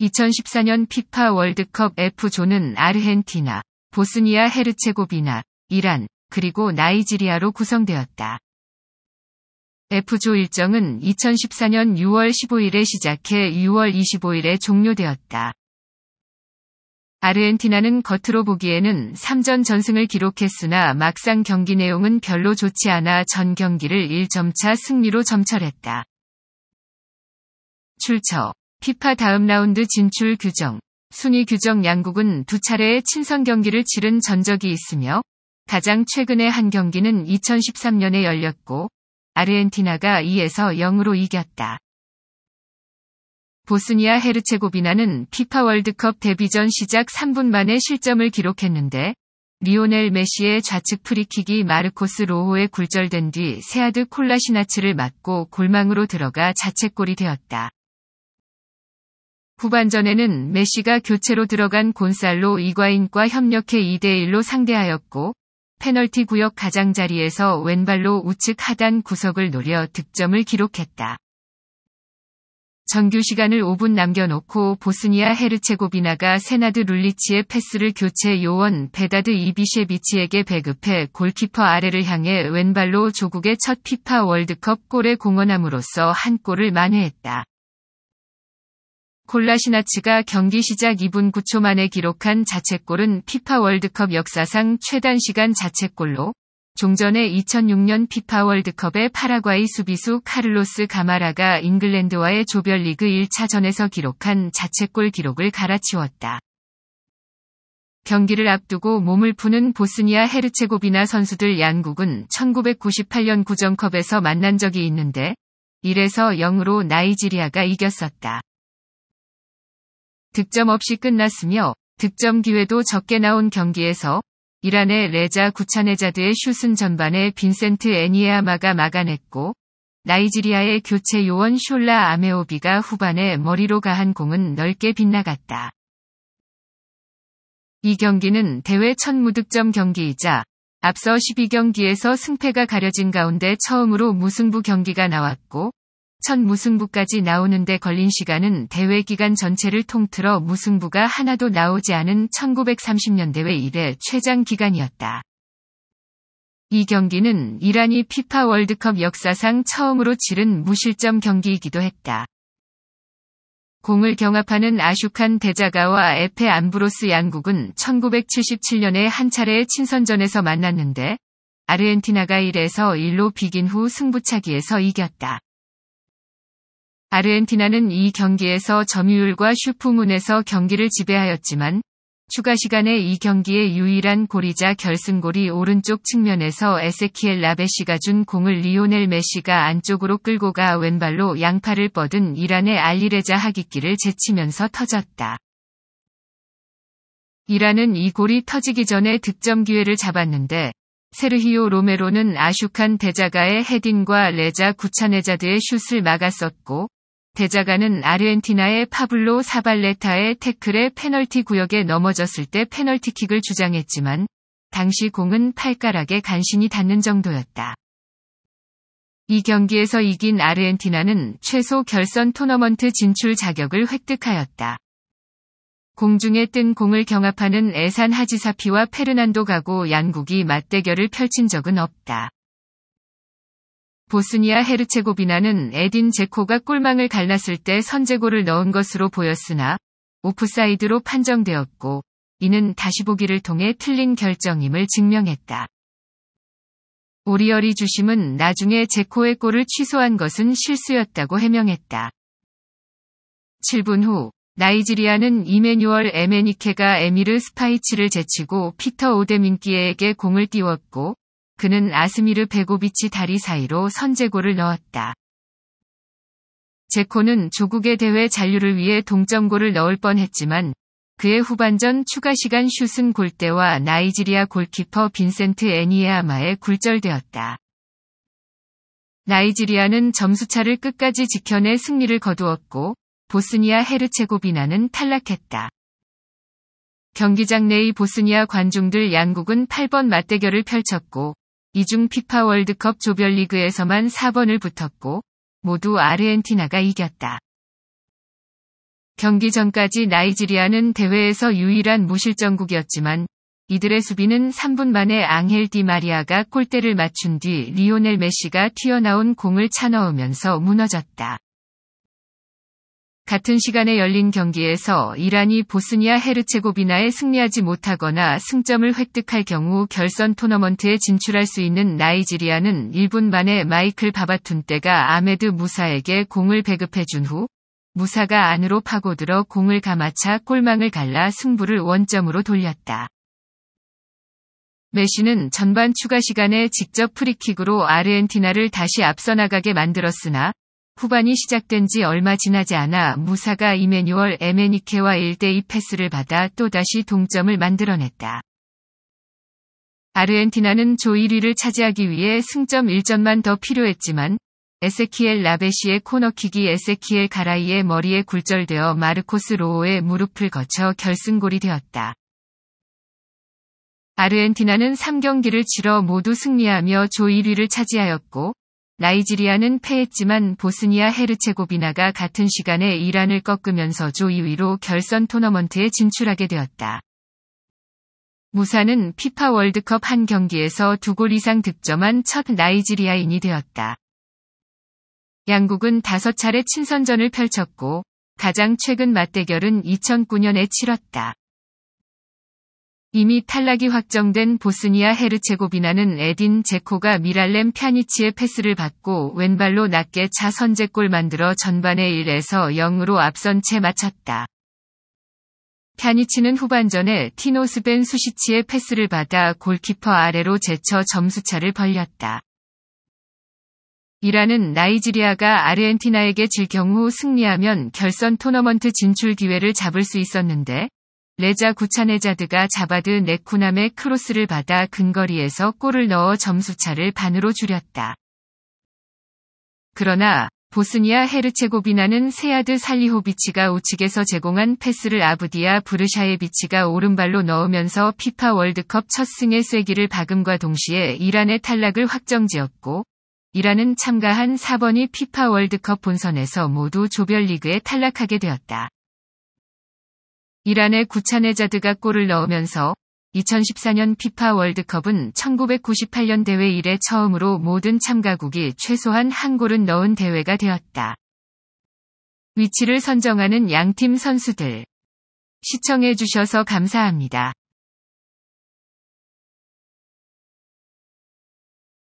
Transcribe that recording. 2014년 피파 월드컵 F조는 아르헨티나, 보스니아 헤르체고비나, 이란, 그리고 나이지리아로 구성되었다. F조 일정은 2014년 6월 15일에 시작해 6월 25일에 종료되었다. 아르헨티나는 겉으로 보기에는 3전 전승을 기록했으나 막상 경기 내용은 별로 좋지 않아 전 경기를 1점차 승리로 점철했다. 출처: 피파 다음 라운드 진출 규정. 순위 규정 양국은 두 차례의 친선 경기를 치른 전적이 있으며 가장 최근의 한 경기는 2013년에 열렸고 아르헨티나가 2-0으로 이겼다. 보스니아 헤르체고비나는 피파 월드컵 데뷔전 시작 3분 만에 실점을 기록했는데 리오넬 메시의 좌측 프리킥이 마르코스 로호에 굴절된 뒤 세아드 콜라시나츠를 맞고 골망으로 들어가 자책골이 되었다. 후반전에는 메시가 교체로 들어간 곤살로 이과인과 협력해 2-1로 상대하였고 페널티 구역 가장자리에서 왼발로 우측 하단 구석을 노려 득점을 기록했다. 정규 시간을 5분 남겨놓고 보스니아 헤르체고비나가 세나드 룰리치의 패스를 교체 요원 베다드 이비셰비치에게 배급해 골키퍼 아래를 향해 왼발로 조국의 첫 피파 월드컵 골에 공헌함으로써 한 골을 만회했다. 콜라시나츠가 경기 시작 2분 9초 만에 기록한 자책골은 피파 월드컵 역사상 최단시간 자책골로 종전의 2006년 피파 월드컵의 파라과이 수비수 카를로스 가마라가 잉글랜드와의 조별리그 1차전에서 기록한 자책골 기록을 갈아치웠다. 경기를 앞두고 몸을 푸는 보스니아 헤르체고비나 선수들 양국은 1998년 구정컵에서 만난 적이 있는데 1-0으로 나이지리아가 이겼었다. 득점 없이 끝났으며 득점 기회도 적게 나온 경기에서 이란의 레자 구차네자드의 슛은 전반에 빈센트 애니에아마가 막아냈고 나이지리아의 교체 요원 숄라 아메오비가 후반에 머리로 가한 공은 넓게 빗나갔다. 이 경기는 대회 첫 무득점 경기이자 앞서 12경기에서 승패가 가려진 가운데 처음으로 무승부 경기가 나왔고 첫 무승부까지 나오는데 걸린 시간은 대회 기간 전체를 통틀어 무승부가 하나도 나오지 않은 1930년대회 이래 최장 기간이었다. 이 경기는 이란이 피파 월드컵 역사상 처음으로 치른 무실점 경기이기도 했다. 공을 경합하는 아슈칸 데자가와 에페 암브로스 양국은 1977년에 한 차례의 친선전에서 만났는데 아르헨티나가 1-1로 비긴 후 승부차기에서 이겼다. 아르헨티나는 이 경기에서 점유율과 슈프문에서 경기를 지배하였지만 추가 시간에 이 경기의 유일한 골이자 결승골이 오른쪽 측면에서 에세키엘 라베시가 준 공을 리오넬 메시가 안쪽으로 끌고 가 왼발로 양팔을 뻗은 이란의 알리레자 하깃기를 제치면서 터졌다. 이란은 이 골이 터지기 전에 득점 기회를 잡았는데 세르히오 로메로는 아슈칸 데자가의 헤딩과 레자 구차네자드의 슛을 막았었고 데자가는 아르헨티나의 파블로 사발레타의 태클에 페널티 구역에 넘어졌을 때 페널티킥을 주장했지만 당시 공은 팔가락에 간신히 닿는 정도였다. 이 경기에서 이긴 아르헨티나는 최소 결선 토너먼트 진출 자격을 획득하였다. 공중에 뜬 공을 경합하는 에산 하지사피와 페르난도 가고 양국이 맞대결을 펼친 적은 없다. 보스니아 헤르체고비나는 에딘 제코가 골망을 갈랐을 때 선제골을 넣은 것으로 보였으나 오프사이드로 판정되었고 이는 다시 보기를 통해 틀린 결정임을 증명했다. 오리어리 주심은 나중에 제코의 골을 취소한 것은 실수였다고 해명했다. 7분 후 나이지리아는 이메뉴얼 에메니케가 에미르 스파이치를 제치고 피터 오데민키에게 공을 띄웠고 그는 아스미르 베고비치 다리 사이로 선제골을 넣었다. 제코는 조국의 대회 잔류를 위해 동점골을 넣을 뻔했지만 그의 후반전 추가 시간 슛은 골대와 나이지리아 골키퍼 빈센트 애니에아마에 굴절되었다. 나이지리아는 점수차를 끝까지 지켜내 승리를 거두었고 보스니아 헤르체고비나는 탈락했다. 경기장 내의 보스니아 관중들 양국은 8번 맞대결을 펼쳤고 이중 피파 월드컵 조별리그에서만 4번을 붙었고 모두 아르헨티나가 이겼다. 경기 전까지 나이지리아는 대회에서 유일한 무실점국이었지만 이들의 수비는 3분 만에 앙헬 디마리아가 골대를 맞춘 뒤 리오넬 메시가 튀어나온 공을 차 넣으면서 무너졌다. 같은 시간에 열린 경기에서 이란이 보스니아 헤르체고비나에 승리하지 못하거나 승점을 획득할 경우 결선 토너먼트에 진출할 수 있는 나이지리아는 1분 만에 마이클 바바툰떼가 아메드 무사에게 공을 배급해 준 후 무사가 안으로 파고들어 공을 감아차 골망을 갈라 승부를 원점으로 돌렸다. 메시는 전반 추가 시간에 직접 프리킥으로 아르헨티나를 다시 앞서 나가게 만들었으나 후반이 시작된 지 얼마 지나지 않아 무사가 이메뉴얼 에메니케와 1대2 패스를 받아 또다시 동점을 만들어냈다. 아르헨티나는 조 1위를 차지하기 위해 승점 1점만 더 필요했지만 에세키엘 라베시의 코너킥이 에세키엘 가라이의 머리에 굴절되어 마르코스 로오의 무릎을 거쳐 결승골이 되었다. 아르헨티나는 3경기를 치러 모두 승리하며 조 1위를 차지하였고 나이지리아는 패했지만 보스니아 헤르체고비나가 같은 시간에 이란을 꺾으면서 조 2위로 결선 토너먼트에 진출하게 되었다. 무사는 피파 월드컵 한 경기에서 2골 이상 득점한 첫 나이지리아인이 되었다. 양국은 5차례 친선전을 펼쳤고 가장 최근 맞대결은 2009년에 치렀다. 이미 탈락이 확정된 보스니아 헤르체고비나는 에딘 제코가 미랄렘 펴니치의 패스를 받고 왼발로 낮게 차 선제골 만들어 전반에 1-0으로 앞선 채 마쳤다. 펴니치는 후반전에 티노스벤 수시치의 패스를 받아 골키퍼 아래로 제쳐 점수차를 벌렸다. 이란은 나이지리아가 아르헨티나에게 질 경우 승리하면 결선 토너먼트 진출 기회를 잡을 수 있었는데 레자 구차네자드가 자바드 네쿠남의 크로스를 받아 근거리에서 골을 넣어 점수차를 반으로 줄였다. 그러나 보스니아 헤르체고비나는 세아드 살리호비치가 우측에서 제공한 패스를 아부디아 브르샤예비치가 오른발로 넣으면서 피파 월드컵 첫 승의 쐐기를 박음과 동시에 이란의 탈락을 확정지었고 이란은 참가한 4번이 피파 월드컵 본선에서 모두 조별리그에 탈락하게 되었다. 이란의 구차네자드가 골을 넣으면서 2014년 피파 월드컵은 1998년 대회 이래 처음으로 모든 참가국이 최소한 한 골은 넣은 대회가 되었다. 위치를 선정하는 양팀 선수들. 시청해주셔서 감사합니다.